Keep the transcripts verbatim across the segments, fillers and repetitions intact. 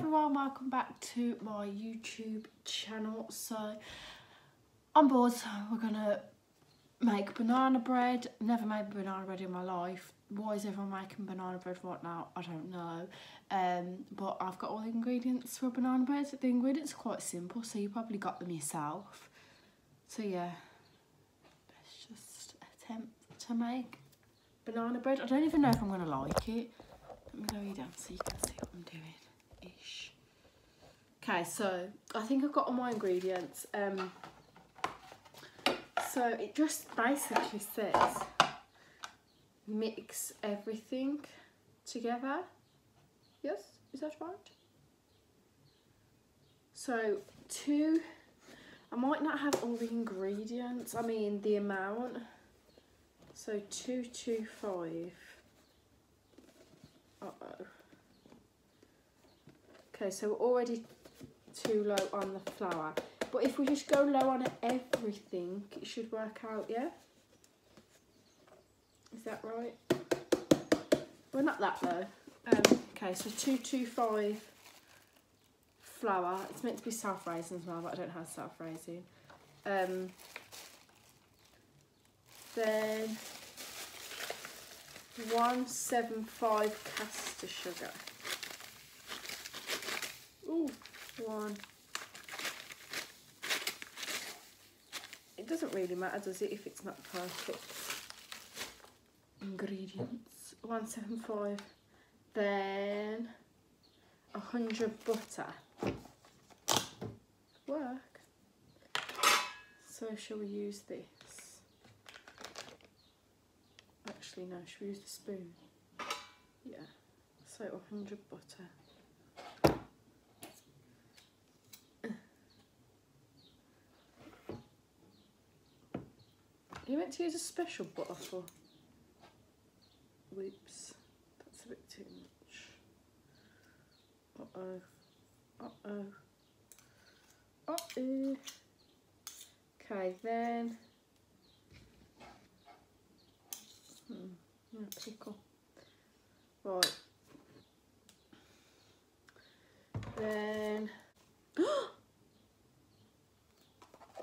everyone, welcome back to my YouTube channel. So I'm bored, so we're gonna make banana bread. Never made banana bread in my life. Why is everyone making banana bread right now? I don't know, um but I've got all the ingredients for banana bread. The ingredients are quite simple, so you probably got them yourself. So yeah, let's just attempt to make banana bread. I don't even know if I'm gonna like it. Let me lower you down so you can see what I'm doing ish. Okay, so I think I've got all my ingredients. Um, so it just basically says mix everything together. Yes, is that right? So two, I might not have all the ingredients, I mean the amount. So two, two, five. Uh-oh. Okay, so we're already too low on the flour. But if we just go low on everything, it should work out, yeah? Is that right? Well, not that low. Um, okay, so two two five flour. It's meant to be self-raising as well, but I don't have self-raising. Um, then... one seven five caster sugar. Ooh, one. It doesn't really matter, does it, if it's not perfect? Ingredients. one seven five. Then a hundred butter. Work. So shall we use this? Actually no, should we use the spoon? Yeah, so one hundred butter. You meant to use a special butter for? Whoops, that's a bit too much. Uh-oh, uh-oh, uh-oh. Okay then. Hmm, no pickle. Right. Then...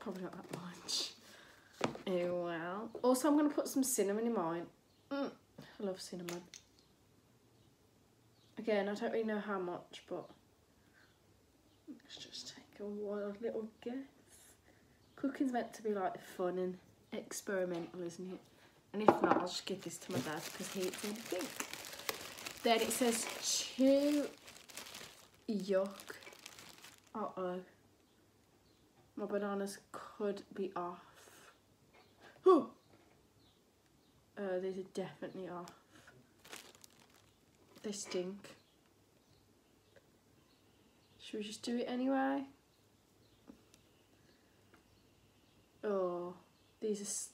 probably not that much. Oh well. Also, I'm going to put some cinnamon in mine. Mm, I love cinnamon. Again, I don't really know how much, but... let's just take a wild little guess. Cooking's meant to be like fun and experimental, isn't it? And if not, I'll just give this to my dad because he eats anything. Then it says chew. Yuck. Uh oh. My bananas could be off. Oh, uh, these are definitely off. They stink. Should we just do it anyway? Oh, these are. St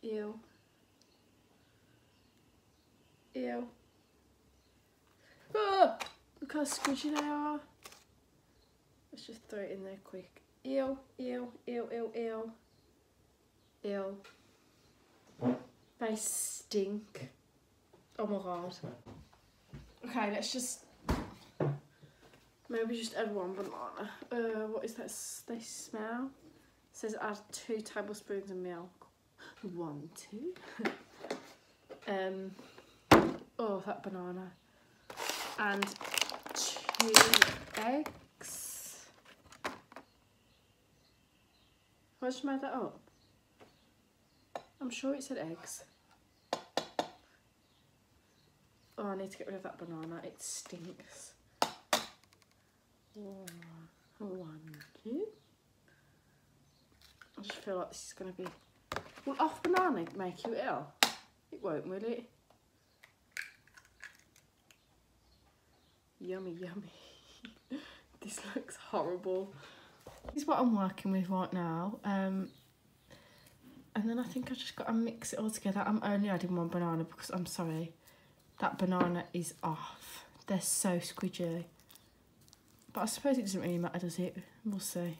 Ew. Ew. Oh, look how squishy they are. Let's just throw it in there quick. Ew, ew, ew, ew, ew. Ew. They stink. Oh my god. Okay, let's just... maybe just add one banana. Uh, what is that? They smell? It says add two tablespoons of milk. One, two. um, oh, that banana. And two eggs. Why did you make that up? I'm sure it said eggs. Oh, I need to get rid of that banana. It stinks. Oh, one, two. I just feel like this is going to be... will off banana make you ill? It won't, will it? Yummy, yummy. This looks horrible. This is what I'm working with right now. Um, and then I think I just got to mix it all together. I'm only adding one banana because I'm sorry. That banana is off. They're so squidgy. But I suppose it doesn't really matter, does it? We'll see.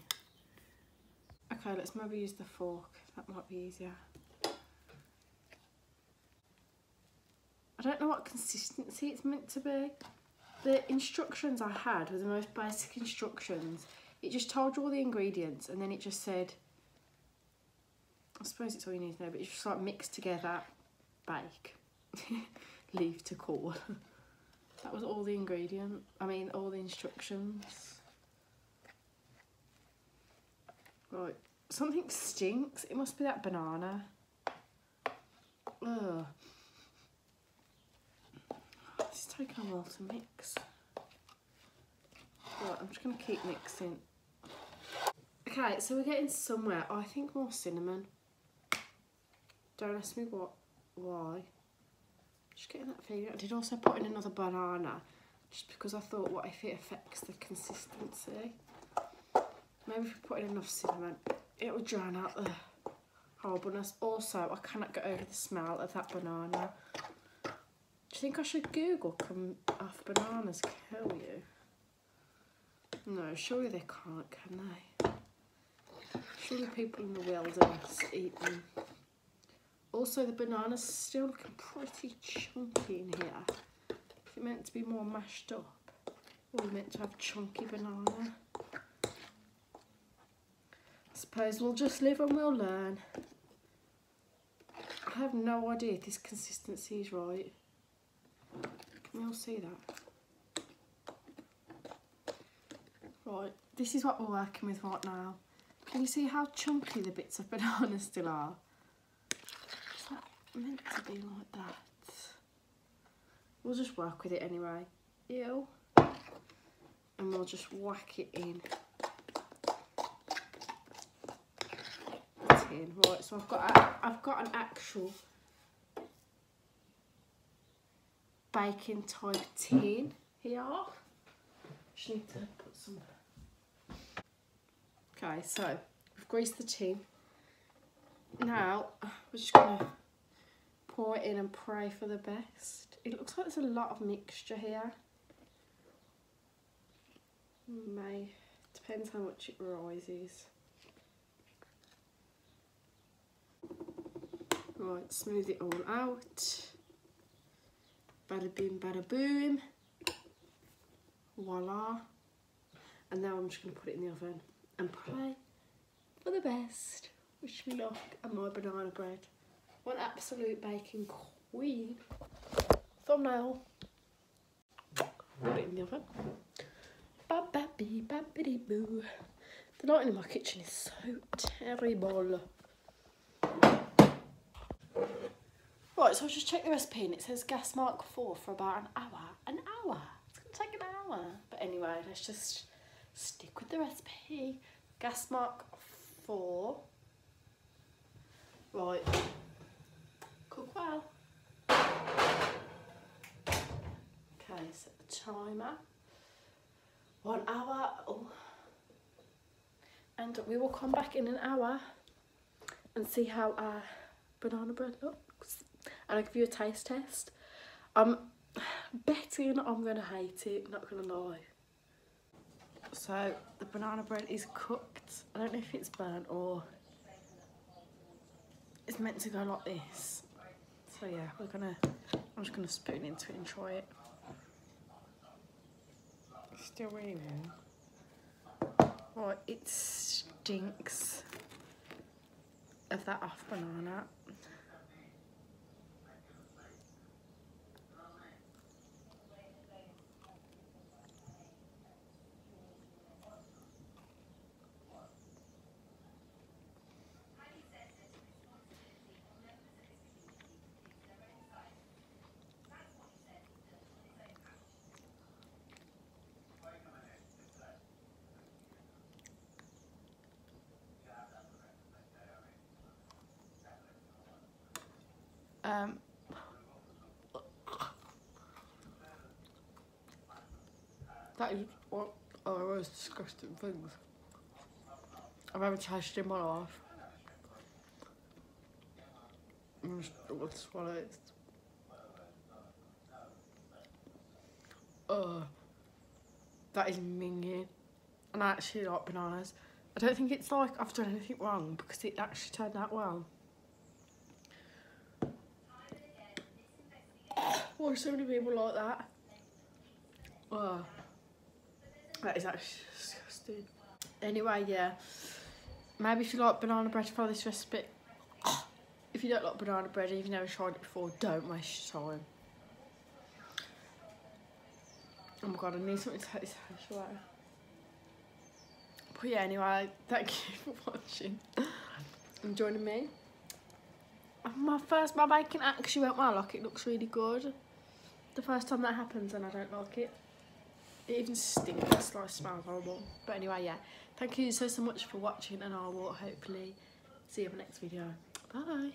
Okay, let's maybe use the fork. That might be easier. I don't know what consistency it's meant to be. The instructions I had were the most basic instructions. It just told you all the ingredients, and then it just said, I suppose it's all you need to know, but it's just like mix together, bake, leave to cool. That was all the ingredient, I mean all the instructions. Right, something stinks. It must be that banana. Ugh. This is taking a while to mix. Right, I'm just going to keep mixing. Okay, so we're getting somewhere. Oh, I think more cinnamon. Don't ask me what, why. Just getting that feeling. I did also put in another banana, just because I thought, what if it affects the consistency? Maybe if we put in enough cinnamon, it will drown out the horribleness. Also, I cannot get over the smell of that banana. Do you think I should Google, can half bananas kill you? No, surely they can't, can they? Surely people in the wilderness eat them. Also, the banana's still looking pretty chunky in here. Is it meant to be more mashed up? Or are we meant to have chunky banana? I suppose we'll just live and we'll learn. I have no idea if this consistency is right. Can we all see that? Right, this is what we're working with right now. Can you see how chunky the bits of banana still are? Is that meant to be like that? We'll just work with it anyway. Ew. And we'll just whack it in. In. Right, so I've got a, I've got an actual baking type tin here. Just need to put some. Okay, so we've greased the tin. Now we're just gonna pour it in and pray for the best. It looks like there's a lot of mixture here. May depends how much it rises. Right, smooth it all out. Bada bing, bada boom. Voila. And now I'm just going to put it in the oven and pray for the best. Wish me luck and my banana bread. What an absolute baking queen. Thumbnail. Put it in the oven. Ba ba bee, ba biddy boo. The lighting in my kitchen is so terrible. Right, so I've just checked the recipe and it says gas mark four for about an hour. An hour? It's going to take an hour. But anyway, let's just stick with the recipe. Gas mark four. Right. Cook well. Okay, set the timer. One hour. Oh. And we will come back in an hour and see how our banana bread looks. And I'll give you a taste test. I'm betting I'm going to hate it, not going to lie. So the banana bread is cooked. I don't know if it's burnt or it's meant to go like this. So yeah, we're going to, I'm just going to spoon into it and try it. It's still really warm. Right, it stinks of that half banana. Um, that is one of the most disgusting things I've ever tasted in my life. I'm just going to swallow it. Uh, that is minging. And I actually like bananas. I don't think it's like I've done anything wrong because it actually turned out well. Why are so many people like that? Oh, that is actually disgusting. Anyway, yeah, maybe if you like banana bread, follow this recipe. If you don't like banana bread and you've never tried it before, don't waste your time. Oh my god, I need something to take this hash away. But yeah, anyway, thank you for watching and joining me. My first, my bacon actually went well, like it looks really good. The first time that happens and I don't like it. It even stinks, like smells horrible. But anyway, yeah, thank you so, so much for watching and I will hopefully see you in the next video. Bye.